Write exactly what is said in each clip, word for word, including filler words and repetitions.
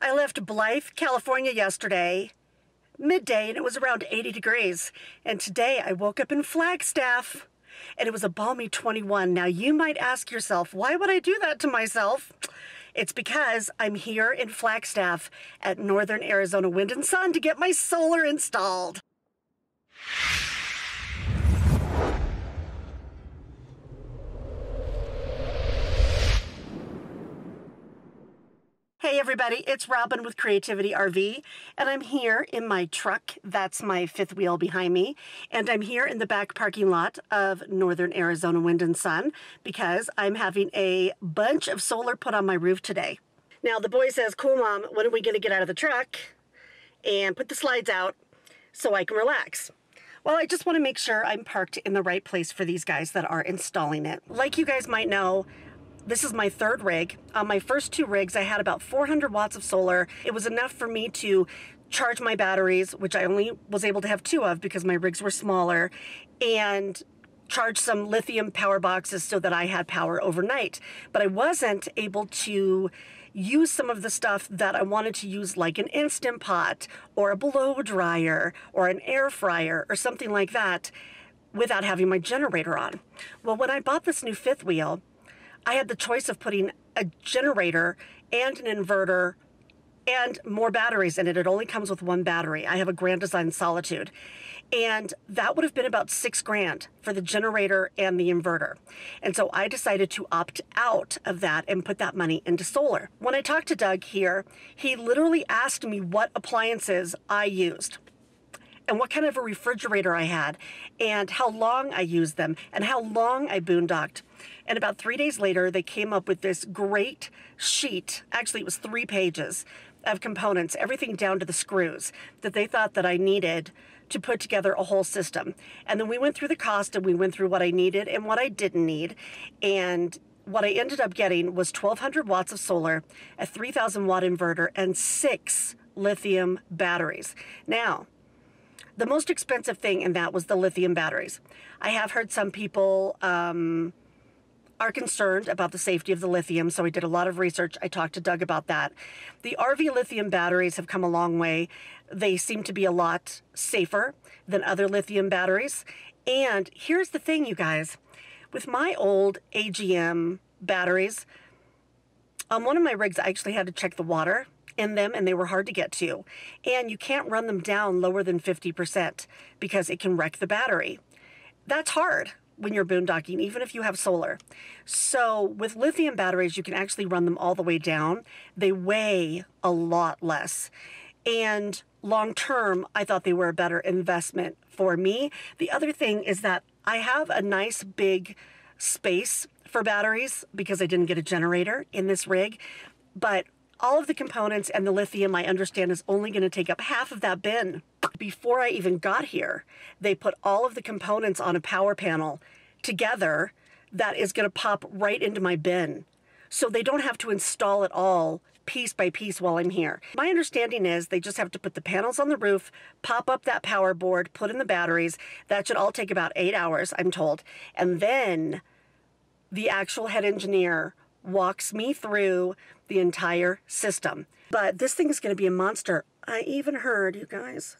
I left Blythe, California yesterday, midday, and it was around eighty degrees. And today I woke up in Flagstaff, and it was a balmy twenty-one. Now you might ask yourself, why would I do that to myself? It's because I'm here in Flagstaff at Northern Arizona Wind and Sun to get my solar installed. Hey everybody, it's Robin with Creativity R V, and I'm here in my truck. That's my fifth wheel behind me, and I'm here in the back parking lot of Northern Arizona Wind and Sun because I'm having a bunch of solar put on my roof today. Now the boy says, "Cool mom, when are we gonna get out of the truck and put the slides out so I can relax?" Well, I just wanna make sure I'm parked in the right place for these guys that are installing it. Like you guys might know, this is my third rig. On my first two rigs, I had about four hundred watts of solar. It was enough for me to charge my batteries, which I only was able to have two of because my rigs were smaller, and charge some lithium power boxes so that I had power overnight. But I wasn't able to use some of the stuff that I wanted to use, like an Instant Pot or a blow dryer or an air fryer or something like that, without having my generator on. Well, when I bought this new fifth wheel, I had the choice of putting a generator and an inverter and more batteries in it. It only comes with one battery. I have a Grand Design Solitude. And that would have been about six grand for the generator and the inverter. And so I decided to opt out of that and put that money into solar. When I talked to Doug here, he literally asked me what appliances I used, and what kind of a refrigerator I had, and how long I used them, and how long I boondocked. And about three days later, they came up with this great sheet, actually it was three pages, of components, everything down to the screws, that they thought that I needed to put together a whole system. And then we went through the cost, and we went through what I needed and what I didn't need. And what I ended up getting was twelve hundred watts of solar, a three thousand watt inverter, and six lithium batteries. Now, the most expensive thing in that was the lithium batteries. I have heard some people um, are concerned about the safety of the lithium, so I did a lot of research. I talked to Doug about that. The R V lithium batteries have come a long way. They seem to be a lot safer than other lithium batteries. And here's the thing, you guys. With my old A G M batteries, on one of my rigs, I actually had to check the water in them, and they were hard to get to, and you can't run them down lower than fifty percent because it can wreck the battery. That's hard when you're boondocking, even if you have solar. So with lithium batteries, you can actually run them all the way down. They weigh a lot less, and long term I thought they were a better investment for me. The other thing is that I have a nice big space for batteries because I didn't get a generator in this rig, but all of the components and the lithium, I understand, is only going to take up half of that bin. Before I even got here, they put all of the components on a power panel together that is going to pop right into my bin. So they don't have to install it all piece by piece while I'm here. My understanding is they just have to put the panels on the roof, pop up that power board, put in the batteries. That should all take about eight hours, I'm told. And then the actual head engineer walks me through the entire system. But this thing is going to be a monster. I even heard, you guys,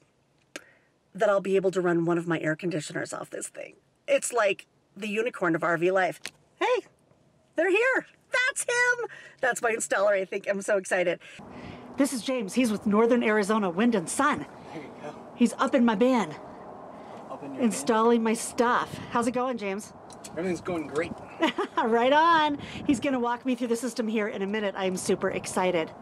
that I'll be able to run one of my air conditioners off this thing. It's like the unicorn of R V life. Hey, they're here. That's him. That's my installer, I think. I'm so excited. This is James. He's with Northern Arizona Wind and Sun. There you go. He's up in my van, up in your installing van. my stuff. How's it going, James? Everything's going great. Right on. He's going to walk me through the system here in a minute. I'm super excited.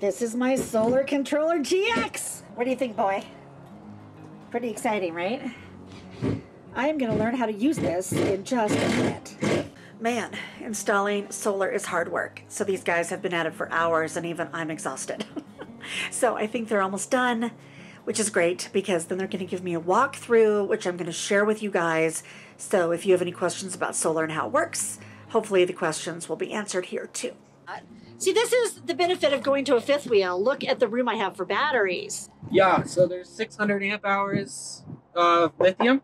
This is my solar controller G X. What do you think, boy? Pretty exciting, right? I am going to learn how to use this in just a minute. Man, installing solar is hard work. So these guys have been at it for hours and even I'm exhausted. So I think they're almost done, which is great because then they're going to give me a walkthrough, which I'm going to share with you guys. So if you have any questions about solar and how it works, hopefully the questions will be answered here too. See, this is the benefit of going to a fifth wheel. Look at the room I have for batteries. Yeah, so there's six hundred amp hours of lithium.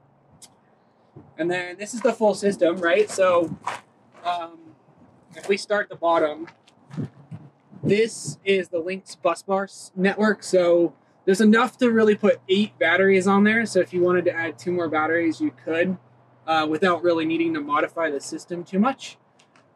And then this is the full system, right? So um, if we start at the bottom, this is the Lynx bus bar network. So there's enough to really put eight batteries on there. So if you wanted to add two more batteries, you could uh, without really needing to modify the system too much.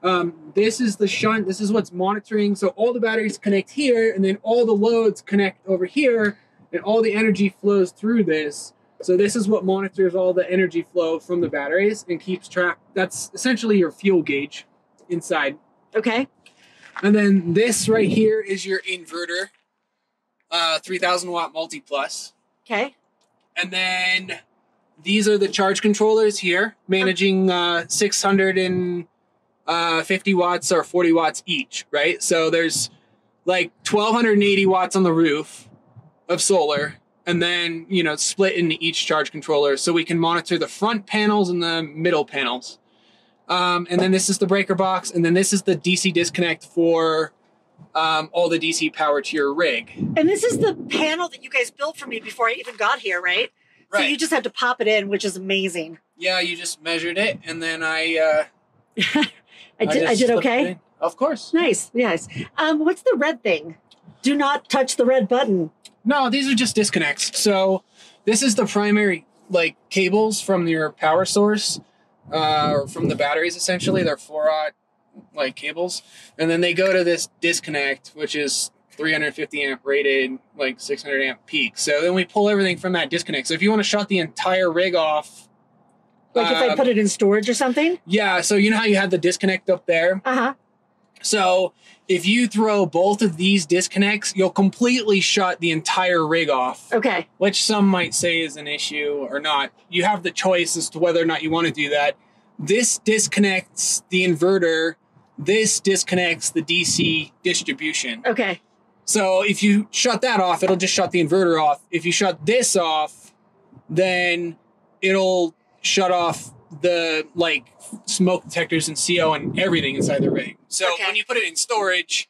Um, this is the shunt. This is what's monitoring. So all the batteries connect here and then all the loads connect over here and all the energy flows through this. So this is what monitors all the energy flow from the batteries and keeps track. That's essentially your fuel gauge inside. Okay. And then this right here is your inverter, uh, three thousand watt Multi Plus. Okay. And then these are the charge controllers here managing uh, six hundred and... Uh, fifty watts or forty watts each, right? So there's like twelve eighty watts on the roof of solar and then, you know, split into each charge controller so we can monitor the front panels and the middle panels. Um, and then this is the breaker box and then this is the D C disconnect for um, all the D C power to your rig. And this is the panel that you guys built for me before I even got here, right? Right. So you just had to pop it in, which is amazing. Yeah, you just measured it and then I... Uh, I did, I, I did okay? Of course. Nice, nice. Um, what's the red thing? Do not touch the red button. No, these are just disconnects. So this is the primary like cables from your power source uh, or from the batteries essentially. They're four aught like cables. And then they go to this disconnect, which is three hundred fifty amp rated, like six hundred amp peak. So then we pull everything from that disconnect. So if you want to shut the entire rig off, like if I put it in storage or something? Yeah. So you know how you had the disconnect up there? Uh-huh. So if you throw both of these disconnects, you'll completely shut the entire rig off. Okay. Which some might say is an issue or not. You have the choice as to whether or not you want to do that. This disconnects the inverter. This disconnects the D C distribution. Okay. So if you shut that off, it'll just shut the inverter off. If you shut this off, then it'll... shut off the like smoke detectors and C O and everything inside the rig. So okay. When you put it in storage,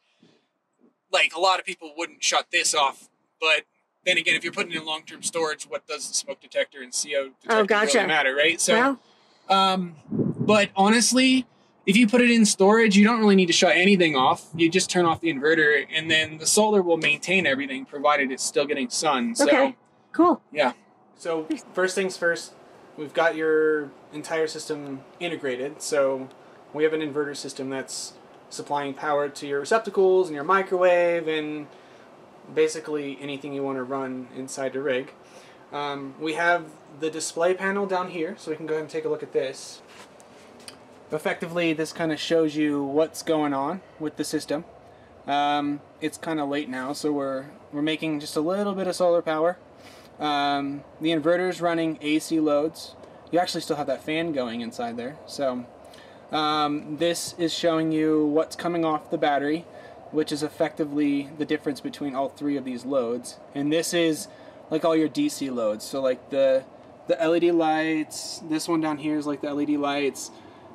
like a lot of people wouldn't shut this off. But then again, if you're putting it in long-term storage, what does the smoke detector and C O detector oh, gotcha. really matter, right? So, well, um, but honestly, if you put it in storage, you don't really need to shut anything off. You just turn off the inverter and then the solar will maintain everything provided it's still getting sun. So, okay, cool. Yeah. So first things first, we've got your entire system integrated, so we have an inverter system that's supplying power to your receptacles and your microwave and basically anything you want to run inside the rig. Um, we have the display panel down here, so we can go ahead and take a look at this. Effectively, this kind of shows you what's going on with the system. Um, it's kind of late now, so we're, we're making just a little bit of solar power. Um, the inverter is running A C loads. You actually still have that fan going inside there. So um, this is showing you what's coming off the battery, which is effectively the difference between all three of these loads. And this is like all your D C loads. So like the the L E D lights. This one down here is like the L E D lights,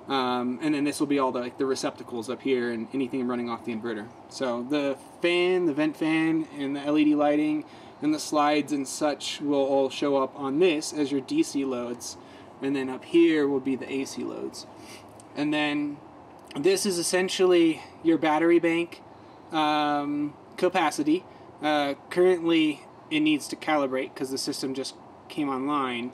um, and then this will be all the like the receptacles up here and anything running off the inverter. So the fan, the vent fan, and the L E D lighting, and the slides and such will all show up on this as your D C loads, and then up here will be the A C loads. And then this is essentially your battery bank um, capacity. Uh, currently it needs to calibrate because the system just came online,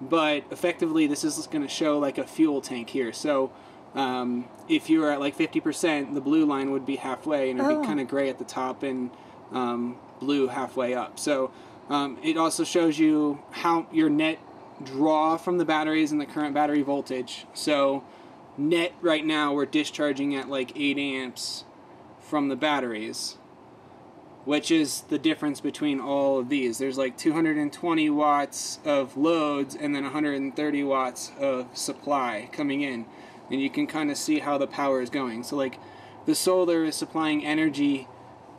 but effectively this is going to show like a fuel tank here. So um, if you were at like fifty percent, the blue line would be halfway and it would oh. be kind of gray at the top and um, blue halfway up. So um, it also shows you how your net draw from the batteries and the current battery voltage. So net right now we're discharging at like eight amps from the batteries, which is the difference between all of these. There's like two hundred twenty watts of loads and then one hundred thirty watts of supply coming in. And you can kind of see how the power is going. So like the solar is supplying energy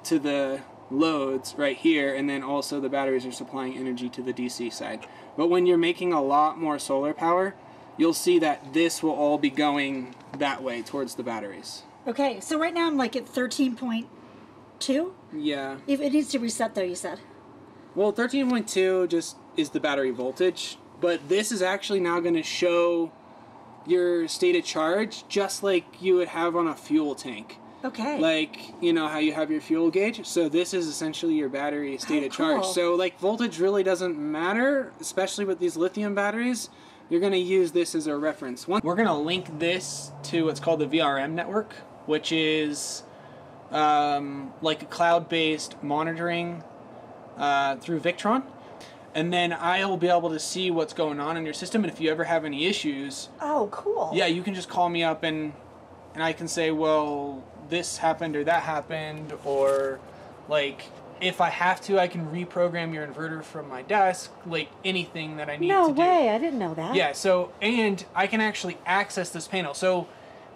to the loads right here, and then also the batteries are supplying energy to the D C side. But when you're making a lot more solar power, you'll see that this will all be going that way towards the batteries. Okay, so right now I'm like at thirteen point two? Yeah. If it needs to reset though, you said. Well, thirteen point two just is the battery voltage, but this is actually now going to show your state of charge just like you would have on a fuel tank. Okay. Like, you know how you have your fuel gauge? So this is essentially your battery state oh, of charge. Cool. So like voltage really doesn't matter, especially with these lithium batteries. You're going to use this as a reference. One, we're going to link this to what's called the V R M network, which is um, like a cloud-based monitoring uh, through Victron. And then I'll be able to see what's going on in your system. And if you ever have any issues... Oh, cool. Yeah, you can just call me up and, and I can say, well, this happened or that happened. Or like, if I have to, I can reprogram your inverter from my desk. Like anything that I need no to do. No way, I didn't know that. Yeah, so, and I can actually access this panel. So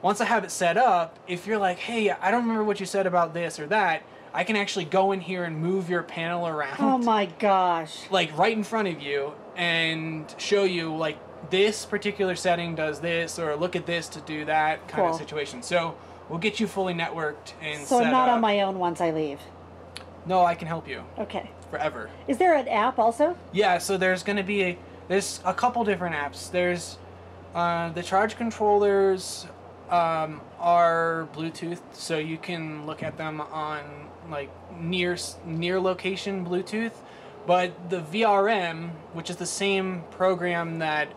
once I have it set up, if you're like, hey, I don't remember what you said about this or that, I can actually go in here and move your panel around. Oh my gosh. Like right in front of you and show you like this particular setting does this, or look at this to do that kind cool. of situation. So we'll get you fully networked and so set I'm not up. on my own once I leave. No, I can help you. Okay. Forever. Is there an app also? Yeah, so there's going to be a, there's a couple different apps. There's uh, the charge controllers um, are Bluetooth, so you can look at them on like near near location Bluetooth, but the V R M, which is the same program that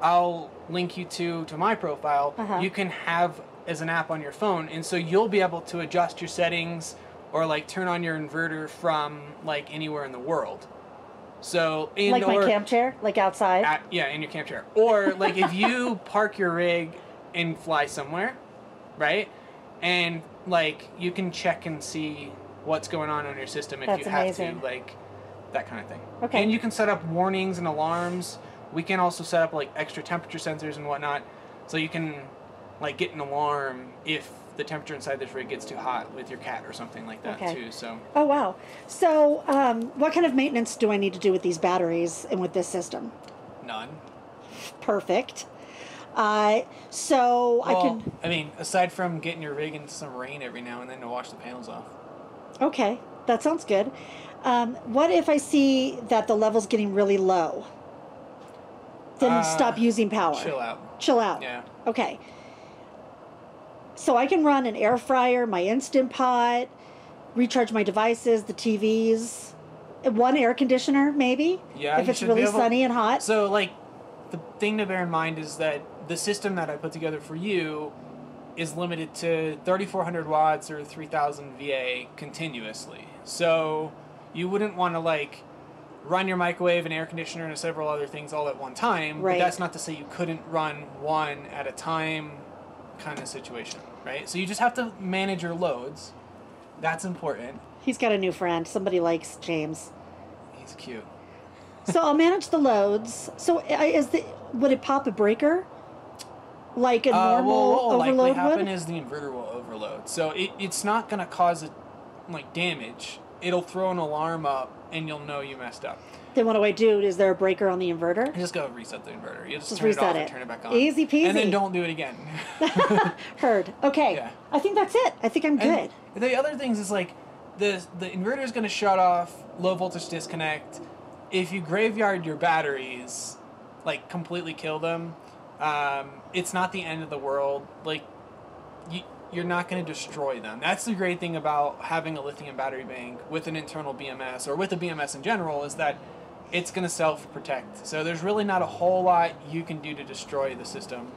I'll link you to to my profile, uh-huh. you can have as an app on your phone, and so you'll be able to adjust your settings or like turn on your inverter from like anywhere in the world. So and like or, my camp chair, like outside. At, yeah, in your camp chair, or like if you park your rig and fly somewhere, right, and like you can check and see what's going on in your system if That's you have amazing. to, like that kind of thing. Okay. And you can set up warnings and alarms. We can also set up like extra temperature sensors and whatnot, so you can like get an alarm if the temperature inside this rig gets too hot with your cat or something like that okay. too. So. Oh wow. So um, what kind of maintenance do I need to do with these batteries and with this system? None. Perfect. Uh, so well, I can. I mean, aside from getting your rig into some rain every now and then to wash the panels off. Okay, that sounds good. Um, what if I see that the level's getting really low? Then uh, stop using power. Chill out. Chill out. Yeah. Okay. So I can run an air fryer, my Instant Pot, recharge my devices, the T Vs, one air conditioner maybe? Yeah. If it's really able... sunny and hot. So like the thing to bear in mind is that the system that I put together for you is limited to thirty-four hundred watts or three thousand V A continuously. So you wouldn't want to like run your microwave and air conditioner and several other things all at one time. Right. But that's not to say you couldn't run one at a time kind of situation, right? So you just have to manage your loads. That's important. He's got a new friend. Somebody likes James. He's cute. So I'll manage the loads. So is the, would it pop a breaker? Like a normal uh, well, what will overload likely happen would? is the inverter will overload. So it, it's not going to cause a, like damage. It'll throw an alarm up and you'll know you messed up. Then what do I do? Is there a breaker on the inverter? You just go reset the inverter. You just, just turn reset it off it. and turn it back on. Easy peasy. And then don't do it again. Heard. Okay. Yeah. I think that's it. I think I'm good. And the other things is like the, the inverter is going to shut off, low voltage disconnect. If you graveyard your batteries, like completely kill them, Um, it's not the end of the world. Like, you, you're not going to destroy them. That's the great thing about having a lithium battery bank with an internal B M S, or with a B M S in general, is that it's going to self-protect. So there's really not a whole lot you can do to destroy the system.